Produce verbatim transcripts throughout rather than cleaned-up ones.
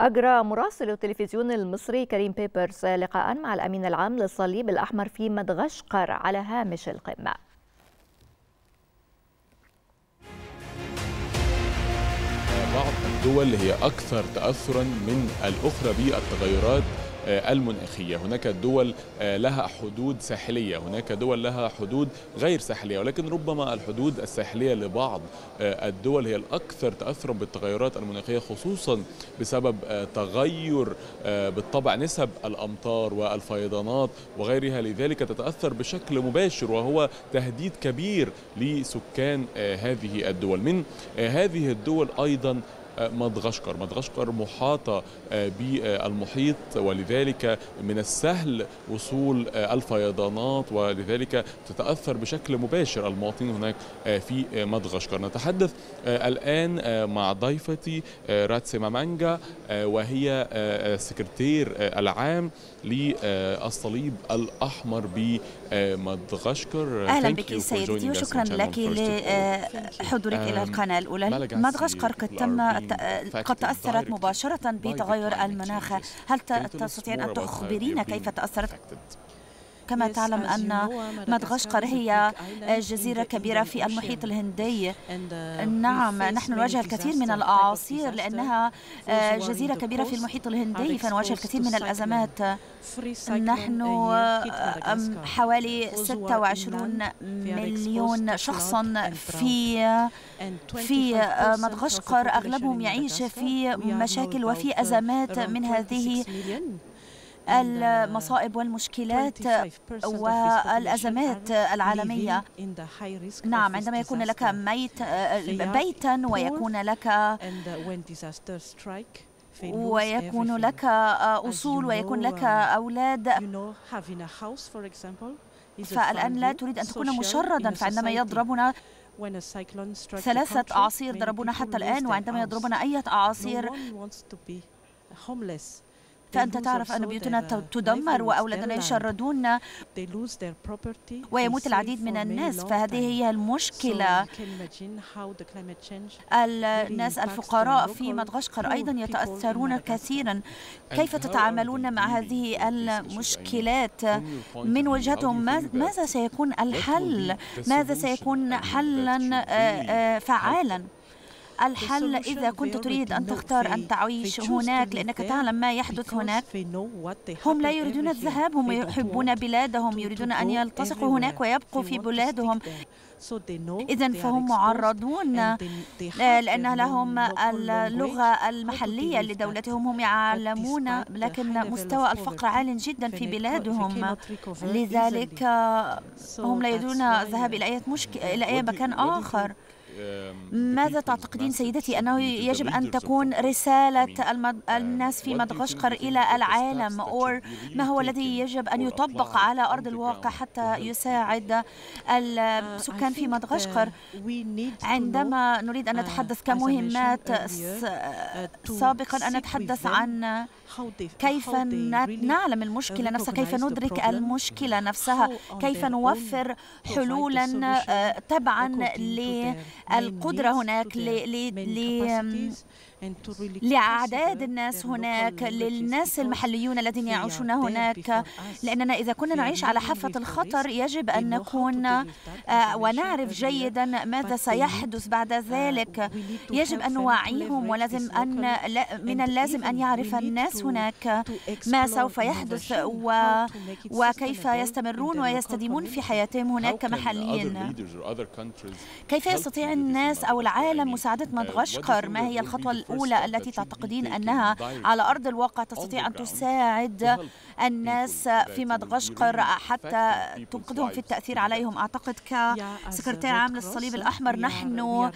أجرى مراسل التلفزيون المصري كريم بيبرس لقاء مع الأمين العام للصليب الأحمر في مدغشقر على هامش القمة. بعض الدول هي أكثر تأثراً من الأخرى بالتغيرات المناخية. هناك دول لها حدود ساحلية، هناك دول لها حدود غير ساحلية، ولكن ربما الحدود الساحلية لبعض الدول هي الأكثر تأثرا بالتغيرات المناخية، خصوصا بسبب تغير بالطبع نسب الأمطار والفيضانات وغيرها، لذلك تتأثر بشكل مباشر وهو تهديد كبير لسكان هذه الدول. من هذه الدول أيضا مدغشقر، مدغشقر محاطة بالمحيط ولذلك من السهل وصول الفيضانات ولذلك تتأثر بشكل مباشر المواطنين هناك في مدغشقر. نتحدث الآن مع ضيفتي راتس مامنجا وهي السكرتير العام للصليب الأحمر بمدغشقر. أهلا بك سيدتي وشكرا لك لحضورك إلى القناة الأولى. مدغشقر قد تم قد تأثرت مباشرة بتغير المناخ، هل تستطيعين أن تخبرينا كيف تأثرت؟ كما تعلم أن مدغشقر هي جزيرة كبيرة في المحيط الهندي. نعم، نحن نواجه الكثير من الأعاصير لأنها جزيرة كبيرة في المحيط الهندي، فنواجه الكثير من الأزمات. نحن حوالي ستة وعشرين مليون شخص في في مدغشقر، أغلبهم يعيش في مشاكل وفي أزمات من هذه المصائب والمشكلات والأزمات العالمية. نعم، عندما يكون لك ميت بيتا ويكون لك ويكون لك أصول ويكون لك أولاد، فالآن لا تريد أن تكون مشردا، فعندما يضربنا ثلاثة أعاصير ضربونا حتى الآن، وعندما يضربنا أي أعاصير فأنت تعرف أن بيوتنا تدمر وأولادنا يشردون ويموت العديد من الناس، فهذه هي المشكلة. الناس الفقراء في مدغشقر أيضا يتأثرون كثيرا. كيف تتعاملون مع هذه المشكلات من وجهتهم؟ ماذا سيكون الحل؟ ماذا سيكون حلا فعالا؟ الحل إذا كنت تريد أن تختار أن تعيش هناك، لأنك تعلم ما يحدث هناك. هم لا يريدون الذهاب، هم يحبون بلادهم، يريدون أن يلتصقوا هناك ويبقوا في بلادهم. إذن فهم معرضون لأن لهم اللغة المحلية لدولتهم، هم يعلمون، لكن مستوى الفقر عال جدا في بلادهم، لذلك هم لا يريدون الذهاب إلى أي مشكل إلى أي مكان آخر. ماذا تعتقدين سيدتي أنه يجب أن تكون رسالة المد... الناس في مدغشقر إلى العالم، أو ما هو الذي يجب أن يطبق على أرض الواقع حتى يساعد السكان في مدغشقر؟ عندما نريد أن نتحدث كمهمات سابقا أن نتحدث عن كيف نعلم المشكلة نفسها، كيف ندرك المشكلة نفسها، كيف نوفر حلولا تبعا ل القدرة هناك لأعداد الناس هناك، للناس المحليون الذين يعيشون هناك، لأننا إذا كنا نعيش على حافة الخطر يجب أن نكون ونعرف جيدا ماذا سيحدث بعد ذلك. يجب أن نوعيهم، ولازم أن من اللازم أن يعرف الناس هناك ما سوف يحدث وكيف يستمرون ويستديمون في حياتهم هناك كمحليين. كيف يستطيع الناس أو العالم مساعدة مدغشقر؟ ما هي الخطوة الأولى التي تعتقدين أنها على أرض الواقع تستطيع أن تساعد الناس في مدغشقر حتى تنقذهم في التأثير عليهم؟ أعتقد كسكرتير عام للصليب الأحمر نحن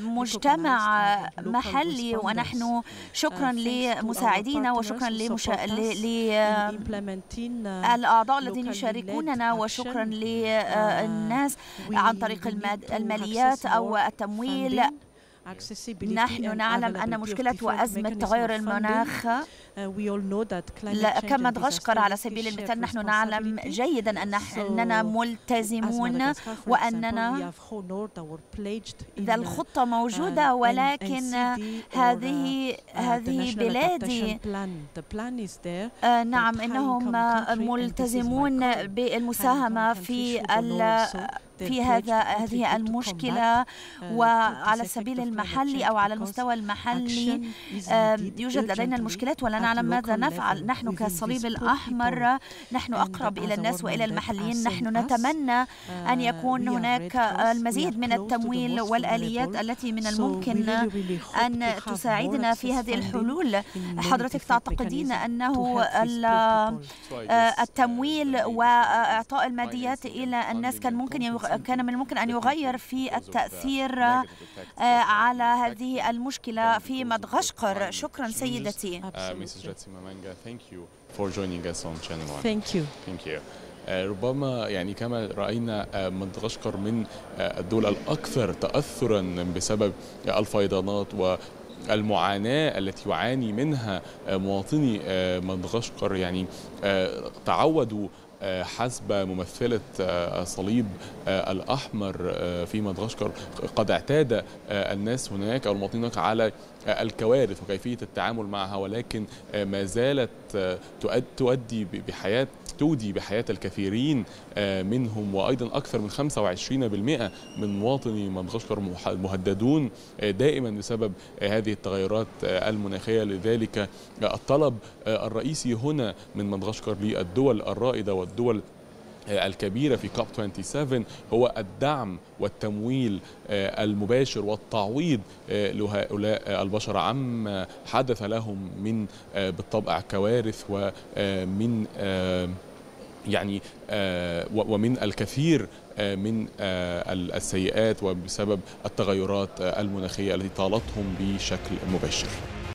مجتمع محلي، ونحن شكرا لمساعدينا وشكرا للأعضاء الذين يشاركوننا وشكرا للناس عن طريق الماليات أو التمويل نحن نعلم أن مشكلة وأزمة تغير المناخ كمدغشقر على سبيل المثال، نحن نعلم جيدا أن أننا ملتزمون وأننا ذا الخطة موجودة، ولكن هذه هذه بلادي نعم إنهم ملتزمون بالمساهمة في في هذا هذه المشكلة، وعلى السبيل المحلي أو على المستوى المحلي يوجد لدينا المشكلات ولا نعلم ماذا نفعل. نحن كالصليب الأحمر نحن أقرب إلى الناس وإلى المحليين، نحن نتمنى أن يكون هناك المزيد من التمويل والآليات التي من الممكن أن تساعدنا في هذه الحلول. حضرتك تعتقدين أنه التمويل وإعطاء الماديات إلى الناس كان ممكن كان من الممكن أن يغير في التأثير على هذه المشكلة في مدغشقر؟ شكرا سيدتي. ربما يعني كما رأينا مدغشقر من الدول الأكثر تأثرا بسبب الفيضانات و المعاناة التي يعاني منها مواطني مدغشقر. يعني تعودوا حسب ممثلة الصليب الأحمر في مدغشقر قد اعتاد الناس هناك أو المواطنين هناك على الكوارث وكيفية التعامل معها، ولكن ما زالت تؤدي بحياة تودي بحياة الكثيرين منهم، وأيضا أكثر من خمسة وعشرين بالمئة من مواطني مدغشقر مهددون دائما بسبب هذه التغيرات المناخية. لذلك الطلب الرئيسي هنا من مدغشقر للدول الرائدة والدول الكبيرة في كوب سبعة وعشرين هو الدعم والتمويل المباشر والتعويض لهؤلاء البشر عما حدث لهم من بالطبع كوارث ومن يعني ومن الكثير من السيئات وبسبب التغيرات المناخية التي طالتهم بشكل مباشر.